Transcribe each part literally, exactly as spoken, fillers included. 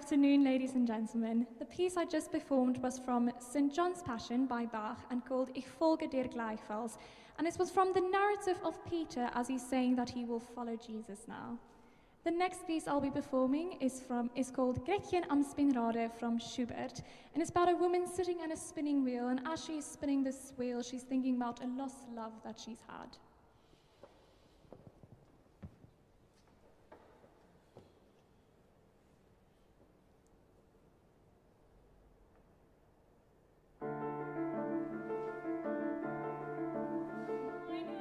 afternoon, ladies and gentlemen. The piece I just performed was from Saint John's Passion by Bach and called Ich folge dir gleichfalls, and it was from the narrative of Peter as he's saying that he will follow Jesus now. The next piece I'll be performing is from is called Gretchen am Spinnrade from Schubert, and it's about a woman sitting on a spinning wheel, and as she's spinning this wheel, she's thinking about a lost love that she's had. Thank you.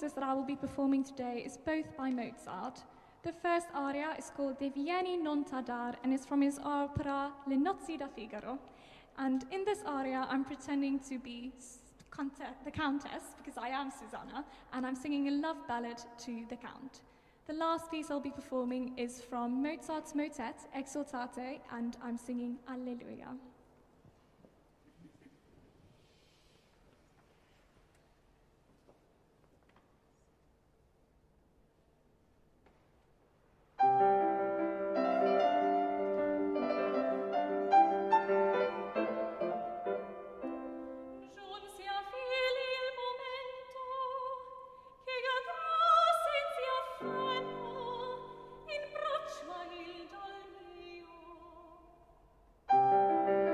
pieces that I will be performing today is both by Mozart. The first aria is called Deh vieni, non tardar, and is from his opera Le Nozze di Figaro. And in this aria, I'm pretending to be the Countess, because I am Susanna, and I'm singing a love ballad to the Count. The last piece I'll be performing is from Mozart's motet, Exultate, and I'm singing Alleluia. Thank you.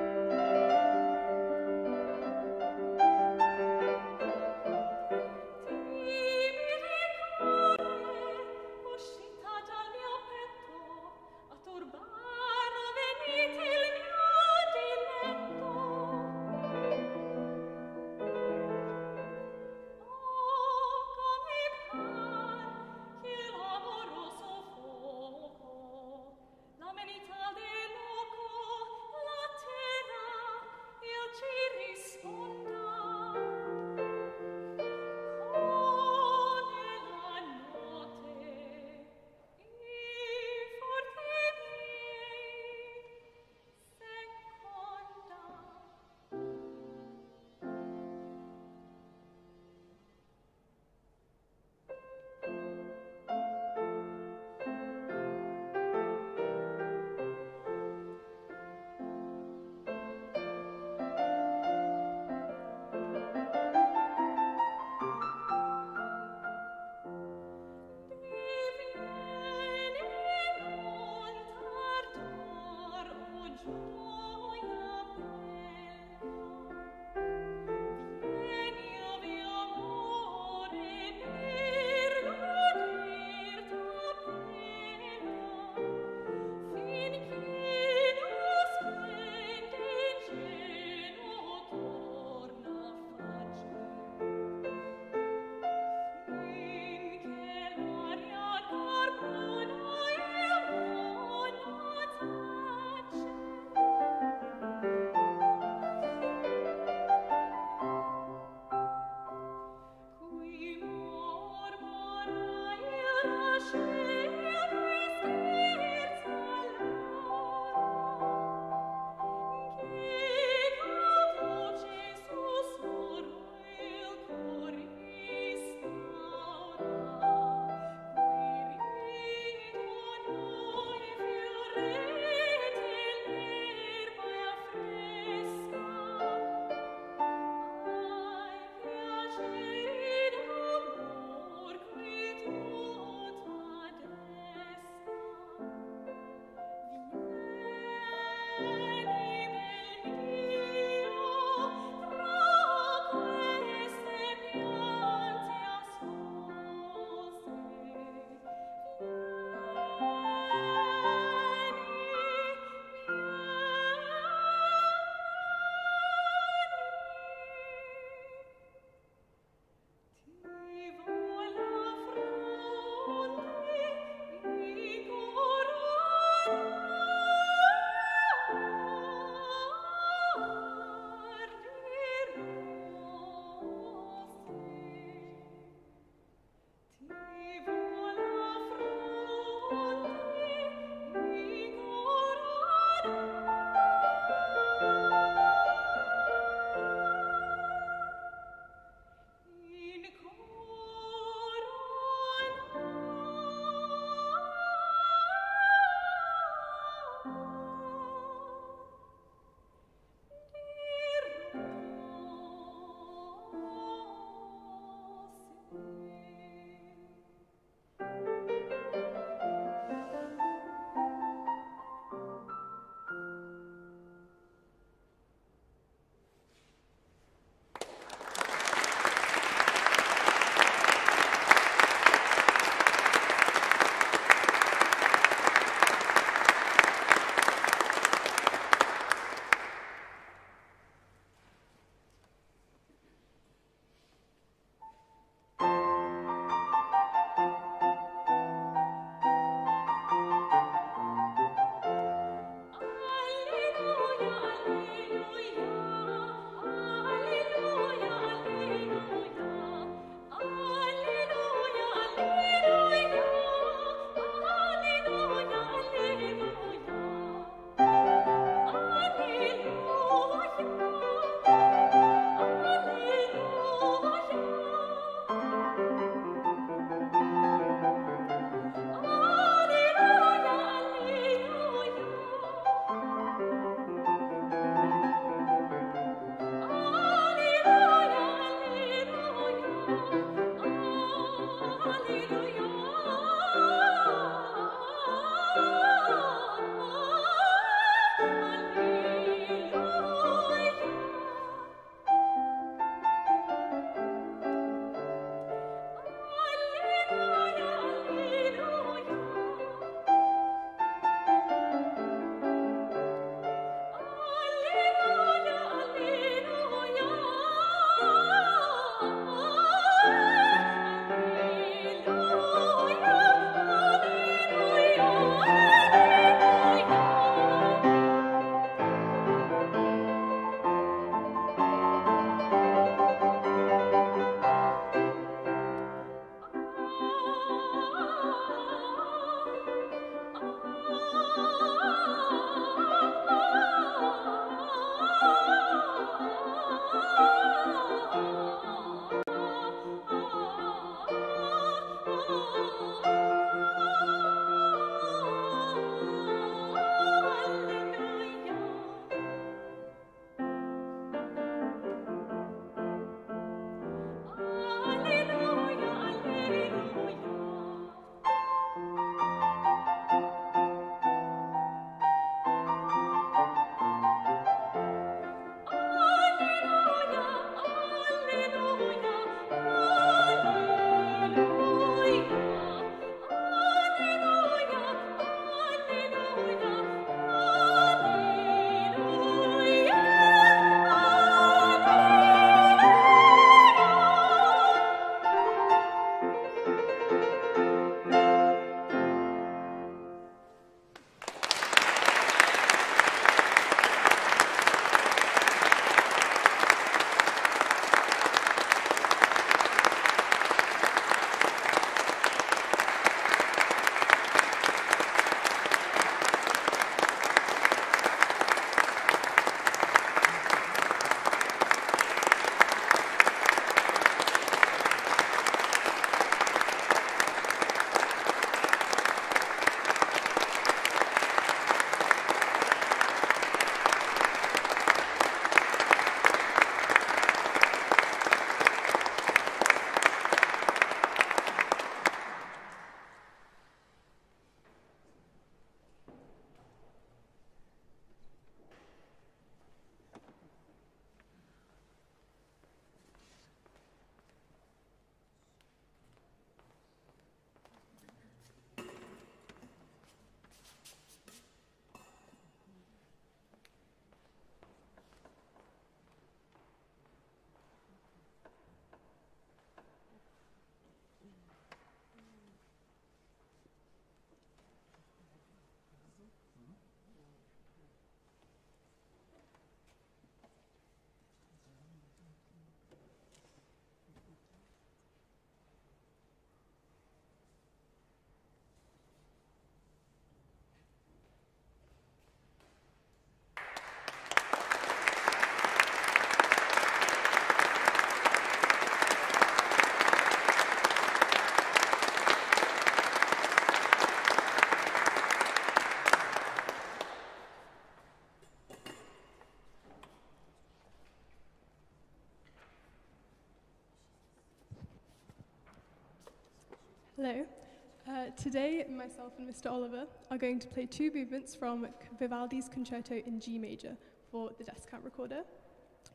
Today, myself and Mister Oliver are going to play two movements from Vivaldi's Concerto in G Major for the descant recorder.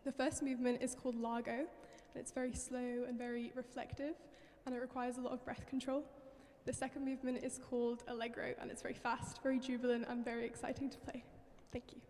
The first movement is called Largo, and it's very slow and very reflective, and it requires a lot of breath control. The second movement is called Allegro, and it's very fast, very jubilant, and very exciting to play. Thank you. Thank you.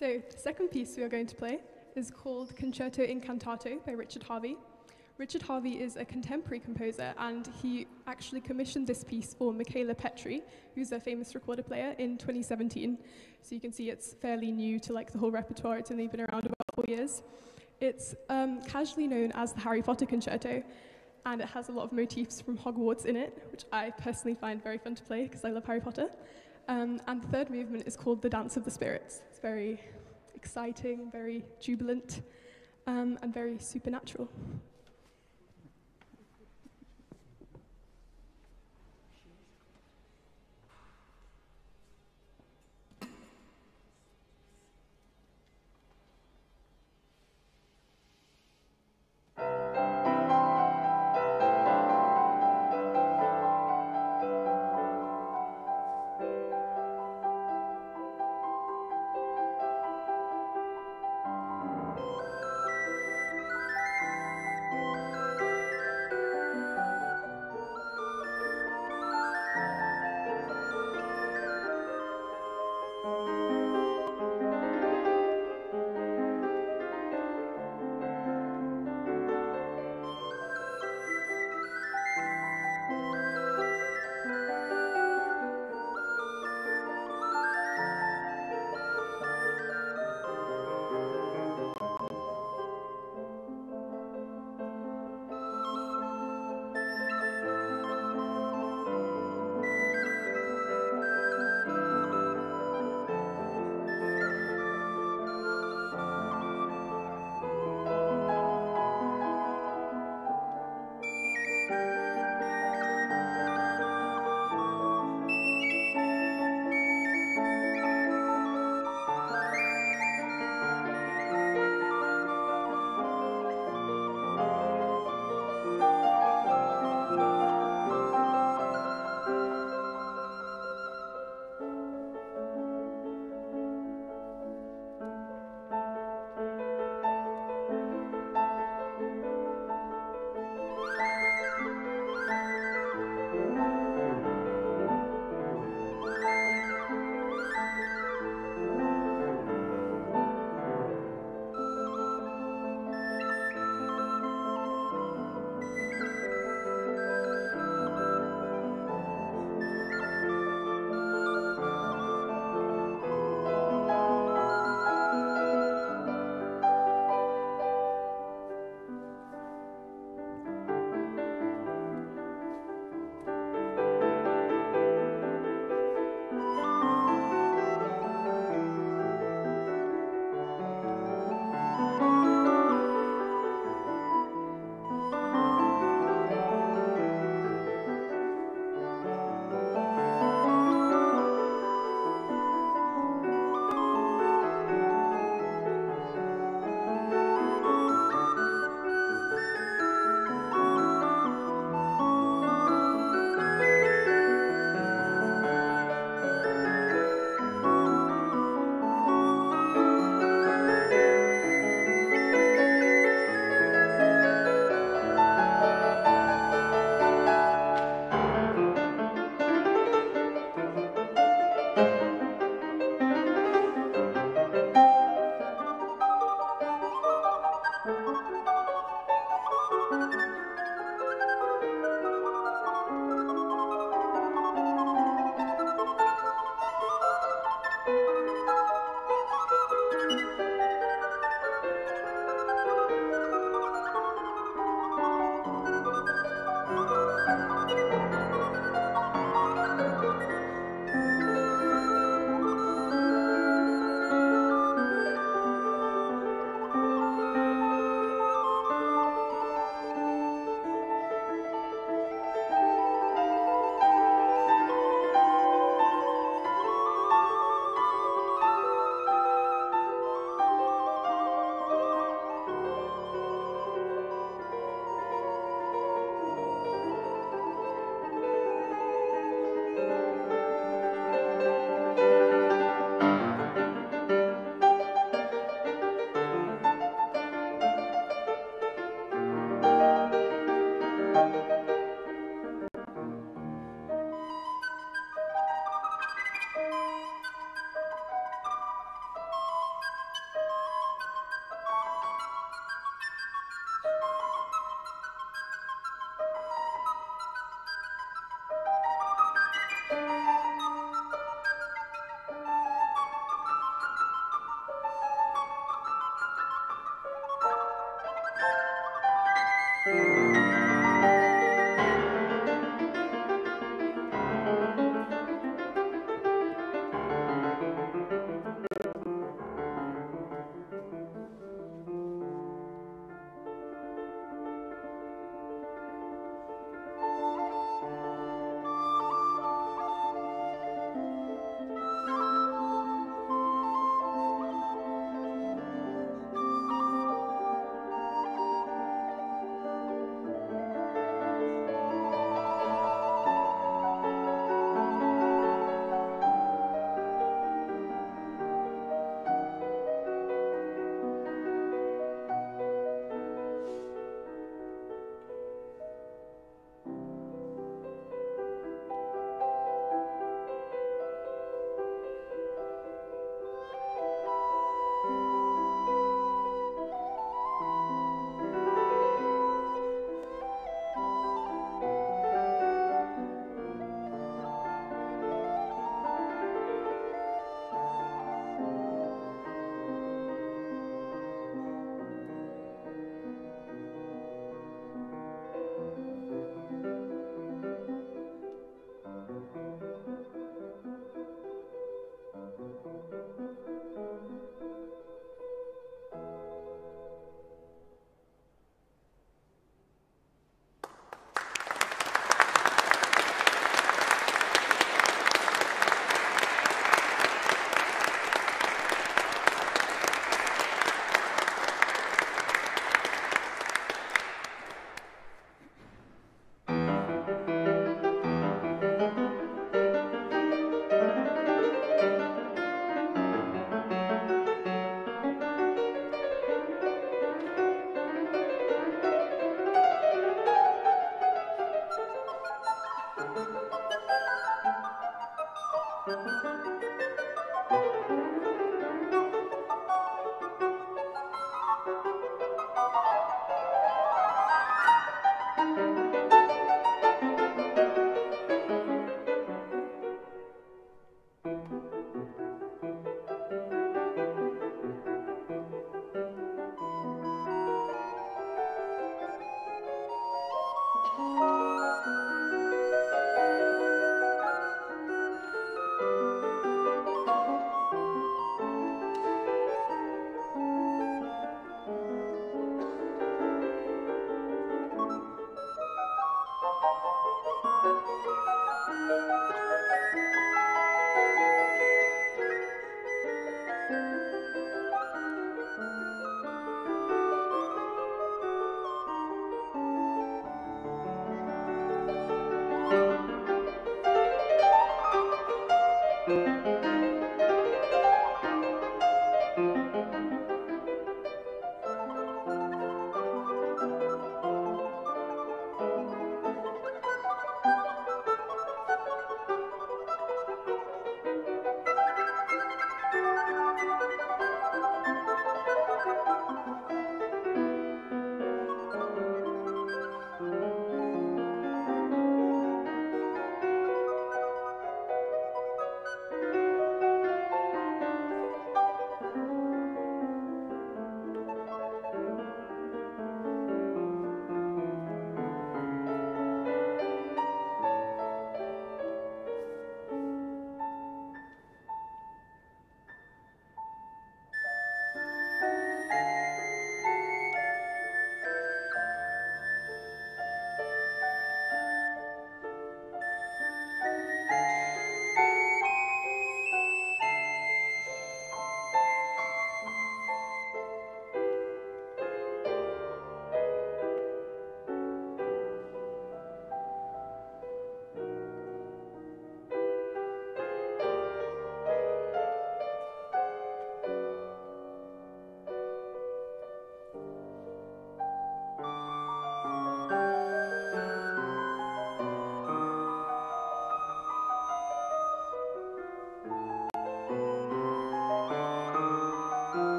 So the second piece we are going to play is called Concerto Incantato by Richard Harvey. Richard Harvey is a contemporary composer, and he actually commissioned this piece for Michaela Petri, who's a famous recorder player, in twenty seventeen. So you can see it's fairly new to like the whole repertoire. It's only been around about four years. It's um, casually known as the Harry Potter Concerto, and it has a lot of motifs from Hogwarts in it, which I personally find very fun to play because I love Harry Potter. Um, and the third movement is called The Dance of the Spirits. It's very exciting, very jubilant, um, and very supernatural.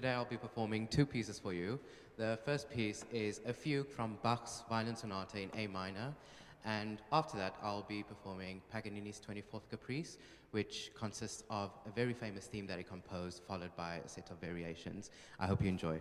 Today I'll be performing two pieces for you. The first piece is a fugue from Bach's Violin Sonata in A minor, and after that I'll be performing Paganini's twenty-fourth Caprice, which consists of a very famous theme that he composed, followed by a set of variations. I hope you enjoy.